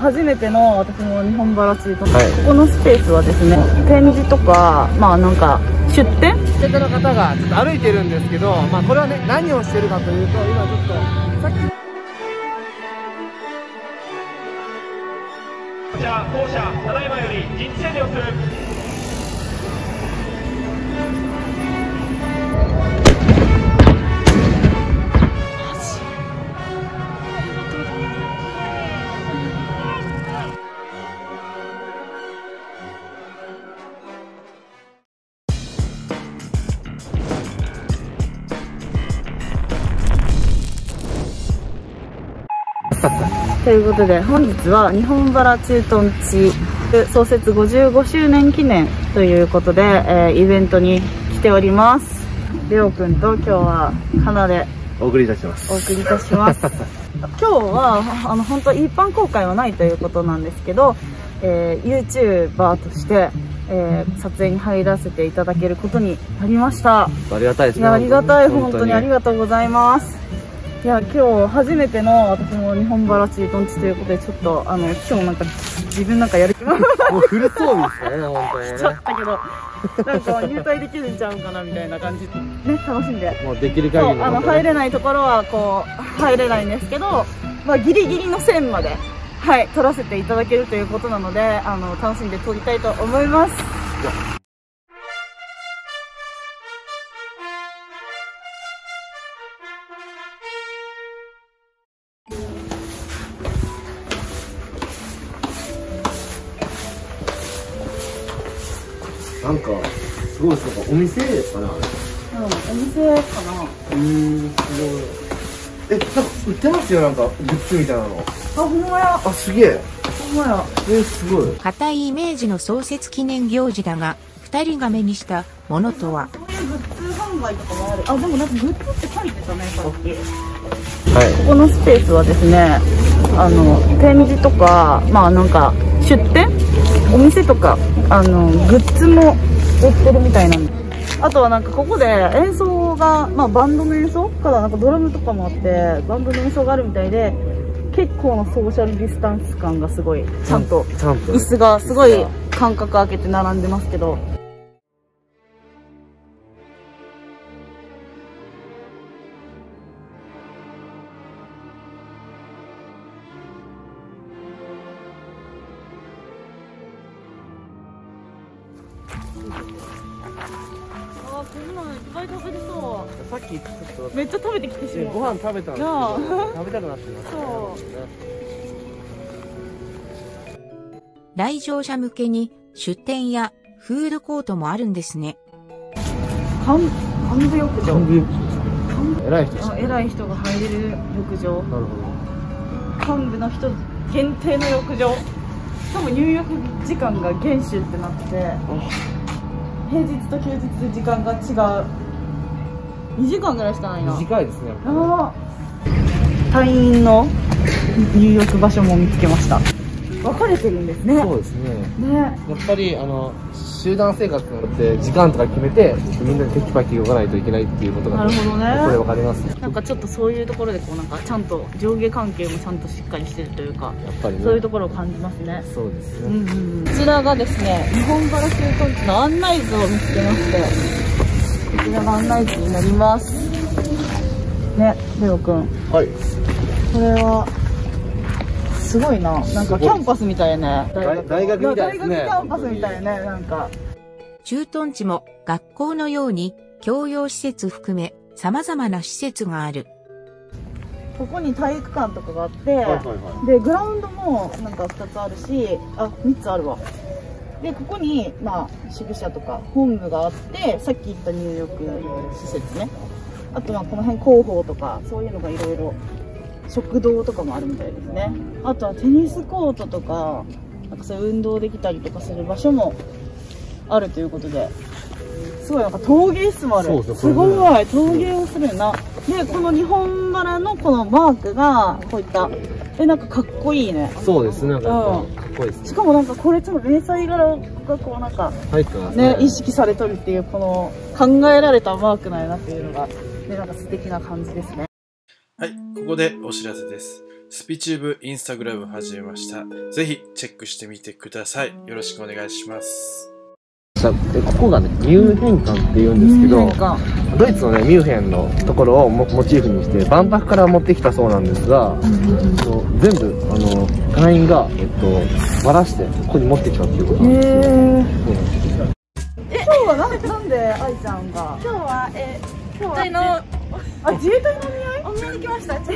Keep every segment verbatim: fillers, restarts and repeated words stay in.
初めての私の日本原ツイート、はい、ここのスペースはですね、展示とか、まあなんか出店出店の方がちょっと歩いてるんですけど、まあこれはね、何をしてるかというと、今ちょっとさっき当社ただいまより人事整理をする。ということで本日は日本原駐屯地創設ごじゅうごしゅうねん記念ということで、えー、イベントに来ております。レオくんと今日はカナでお送りいたします。お送りいたします今日はあの本当一般公開はないということなんですけど、えー、YouTuber として、えー、撮影に入らせていただけることになりました。ありがたいですね。いや、ありがたい、本当にありがとうございます。いや、今日初めての私も日本原駐屯地ということで、ちょっとあの今日なんか自分なんかやる気も古そうですね本当にね。しちゃったけどなんか入隊できるんちゃうかなみたいな感じね、楽しんで、もうできる限りあの入れないところはこう入れないんですけど、まあギリギリの線まではい撮らせていただけるということなので、あの楽しんで撮りたいと思います。なんかすごいですか、お店かな、うん、お店かな。うーん、すごい。え、なんか売ってますよ、なんかグッズみたいなの。あ、ほんまや。あ、すげえ。ほんまや。え、すごい。固いイメージの創設記念行事だが、二人が目にしたものとは。こういうグッズ販売とかもある。あ、でもなんかグッズって書いてたね、さっき。はい。ここのスペースはですね、あの展示とか、まあなんか出店。お店とかあのグッズも売ってるみたいなんで、あとはなんかここで演奏が、まあ、バンドの演奏からなんかドラムとかもあって、バンドの演奏があるみたいで、結構なソーシャルディスタンス感がすごいちゃんと、椅子がすごい間隔空けて並んでますけど。あ、こんなんいっぱい食べれそう。さっきちょっとめっちゃ食べてきてしまう。ご飯食べたんですけど食べたくなってます。来場者向けに出店やフードコートもあるんですね。幹部浴場、偉い人、偉い人が入れる浴場。なるほど。幹部の人限定の浴場。しかも入浴時間が厳守ってなってて、平日と休日で時間が違う。にじかんぐらいしかないな。短いですね。ああ、隊員の入浴場所も見つけました。分かれてるんですね。そうですね。ね、やっぱりあの集団生活になって時間とか決めて、みんなでテキパキ動かないといけないっていうことが、なるほどね。これ分かりますね。なんかちょっとそういうところでこうなんかちゃんと上下関係もちゃんとしっかりしてるというか、やっぱり、ね、そういうところを感じますね。そうですね。うんうん、こちらがですね、日本原駐屯地の案内図を見つけまして、こちらが案内図になります。ね、レオくん。はい。これは。すごいな、なんかキャンパスみたいね。大学みたいですね。大学キャンパスみたいね、なんか。駐屯地も学校のように教養施設含め様々な施設がある。ここに体育館とかがあって、で、グラウンドもなんかふたつあるし、あ、みっつあるわ。で、ここに、まあ、宿舎とか本部があって、さっき言った入浴施設ね。あとはこの辺広報とか、そういうのがいろいろ。食堂とかもあるみたいですね。あとはテニスコートとか、なんかそういう運動できたりとかする場所もあるということで、すごいなんか陶芸室もある。すごい陶芸をするな。で、この日本原のこのマークがこういった、え、なんかかっこいいね。そうですね。なんかかっこいいですね。しかもなんかこれちょっと迷彩柄がこうなんかね、意識されとるっていうこの考えられたマークなんやなっていうのが、ね、なんか素敵な感じですね。はい、ここでお知らせです。スピチューブインスタグラム始めました。ぜひチェックしてみてください。よろしくお願いします。ここがね、ミューヘン館っていうんですけど、ドイツのねミューヘンのところをモチーフにして万博から持ってきたそうなんですが、全部あの隊員が、えっと、ばらしてここに持ってきたっていうことなんですよ。え、今日はなんでなんで愛ちゃんが今日はえ今日はあ、自衛隊のお見合いお見合いに来ました。ど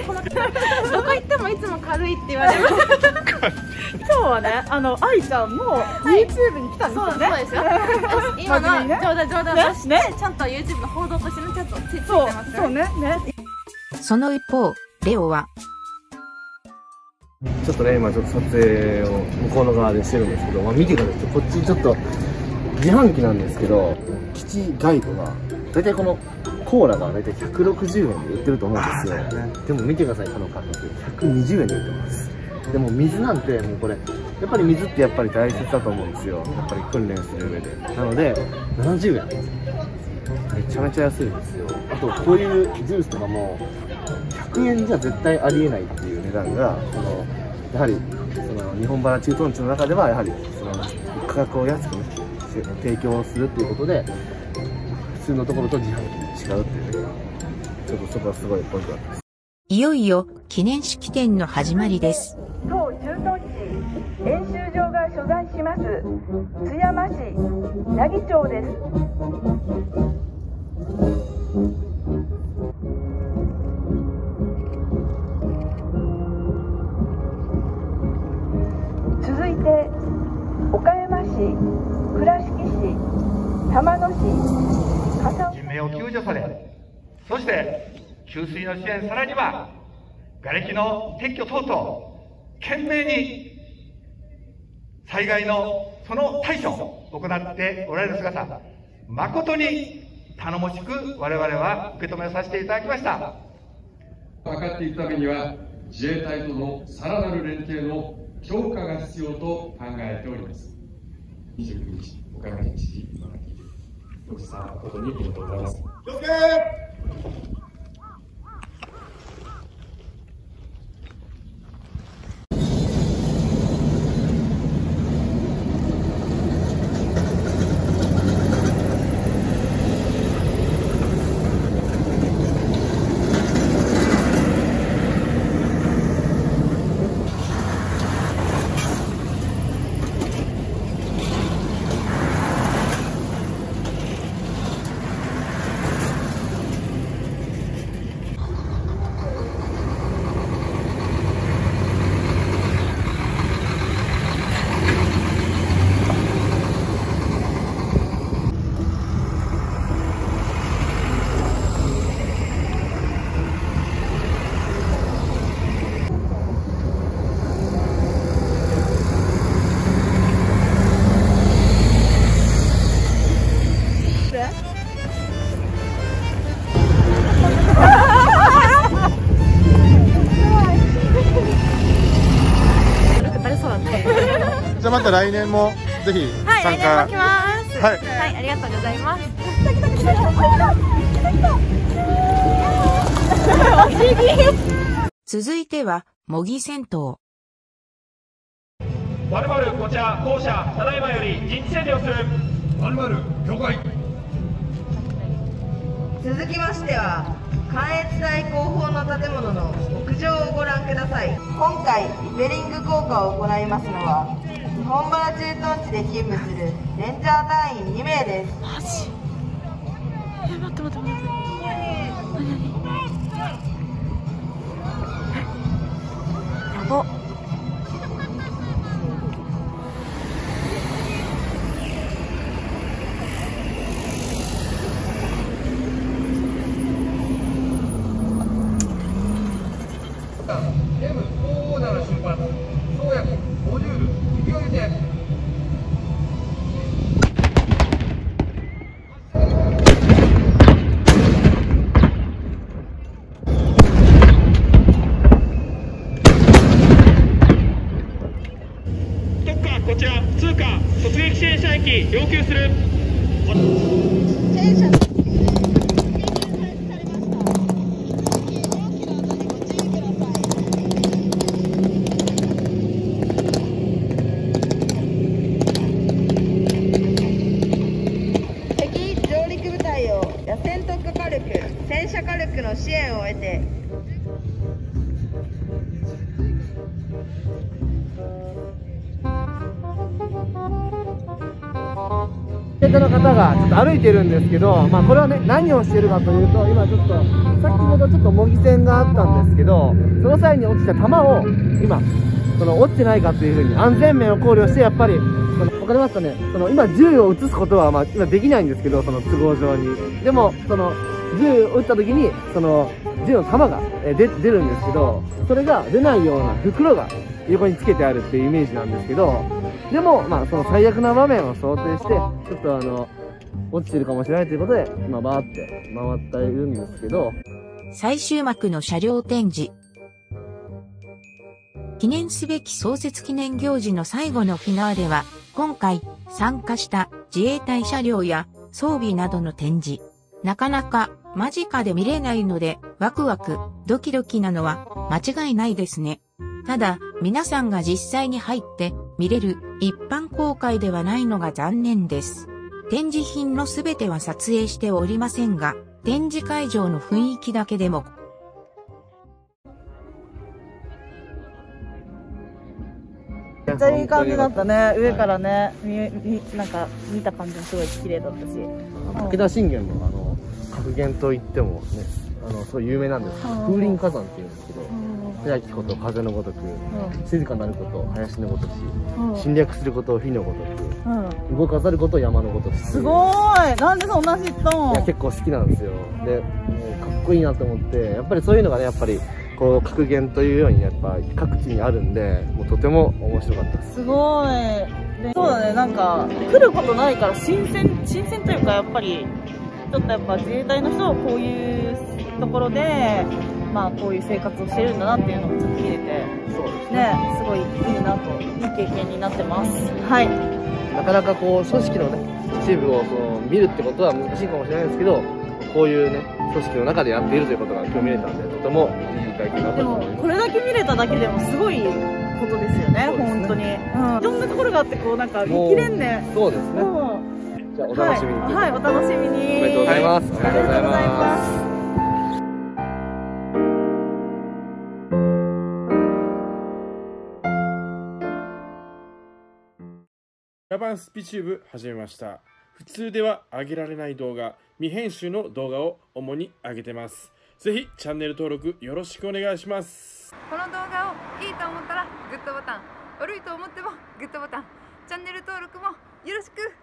こ行ってもいつも軽いって言われます。今日はね、あの愛ちゃんも YouTube に来たんですよね。今の冗談冗談出して、ちゃんと YouTube の報道としてね、ちゃんとついてますよね。その一方、レオはちょっとね、今ちょっと撮影を向こうの側でしてるんですけど、まあ、見てください。こっちちょっと自販機なんですけど、基地ガイドが大体このコーラが大体ひゃくろくじゅうえんで売ってると思うんですよ。でも見てください、この価格ひゃくにじゅうえんで売ってます。でも水なんてもうこれやっぱり水ってやっぱり大切だと思うんですよ、やっぱり訓練する上で。なのでななじゅうえん、めちゃめちゃ安いんですよ。あとこういうジュースとかもひゃくえんじゃ絶対ありえないっていう値段が、そのやはりその日本原駐屯地の中ではやはりその価格を安く提供するっていうことで、普通のところと自販機が違うっていうのが、ちょっとそこはすごいポイントだったです。いよいよ記念式典の始まりです。当駐屯地演習場が所在します津山市奈義町です。続いて岡山市倉敷市玉野市、人命を救助され、そして給水の支援、さらには瓦礫の撤去等々、懸命に災害のその対処を行っておられる姿、誠に頼もしく我々は受け止めさせていただきました。分かっていくためには、自衛隊とのさらなる連携の強化が必要と考えております。にじゅうくにち、岡山県知事、ご視聴誠にありがとうございます。また来年もぜひ参加。はい、来年も来ます。はい、はい、ありがとうございます。来た来た来た来た来た来た。続いては模擬戦闘。まるまるこちら校舎、ただいまより陣地整理をする。まるまる了解。続きましては関越大後方の建物の屋上をご覧ください。今回リペリング効果を行いますのは、日本原駐屯地で勤務するレンジャー隊員に名です。マジ？え、待って待って待って。何？やばっ。エムごーごーなな出発。創薬ごじゅうル。特化こちら通過突撃支援車駅要求する。生徒の方がちょっと歩いてるんですけど、まあ、これはね何をしてるかというと、今ちょっとさっきほどちょっと模擬戦があったんですけど、その際に落ちた球を今その落ちてないかというふうに安全面を考慮して、やっぱりその分かりますかね、その今銃を撃つことはまあ今できないんですけど、その都合上に。でもその銃を撃った時にその銃の弾が出るんですけど、それが出ないような袋が横につけてあるっていうイメージなんですけど、でもまあその最悪な場面を想定してちょっとあの落ちてるかもしれないということで今バーって回っているんですけど、最終幕の車両展示、記念すべき創設記念行事の最後のフィナーレは、今回参加した自衛隊車両や装備などの展示、なかなか間近で見れないのでワクワクドキドキなのは間違いないですね。ただ、皆さんが実際に入って見れる一般公開ではないのが残念です。展示品のすべては撮影しておりませんが、展示会場の雰囲気だけでも。めっちゃいい感じだったね。上からね、はい、なんか見た感じもすごい綺麗だったし。武田信玄のあの格言といってもね、あのすごい有名なんですけど、風林火山っていうんですけど。早きこと風のごとく、うん、静かなること林のごとし、うん、侵略すること火のごとく、うん、動かざること山のごとし。すごーい、なんでそんな知ったの。いや結構好きなんですよ。でもうかっこいいなと思って、やっぱりそういうのがね、やっぱりこう格言というようにやっぱ各地にあるんで、もうとても面白かったです。すごーい。そうだね、なんか来ることないから新鮮、新鮮というか、やっぱりちょっとやっぱ自衛隊の人はこういうところでまあこういう生活をしてるんだなっていうのもちょっと見れて、そうですね、すごいいいなと、いい経験になってます。はい。なかなかこう組織のね一部をその見るってことは難しいかもしれないですけど、こういうね組織の中でやっているということが今日見れたんで、とてもいい体験だったと思います。でもこれだけ見れただけでもすごいことですよね、本当に。うん。いろんなところがあってこうなんか見切れんね。そうですね。じゃあお楽しみに。はい、お楽しみに。おめでとうございます。ありがとうございます。野蛮スピチューブ始めました。普通では上げられない動画、未編集の動画を主に上げてます。ぜひチャンネル登録よろしくお願いします。この動画をいいと思ったらグッドボタン、悪いと思ってもグッドボタン、チャンネル登録もよろしく。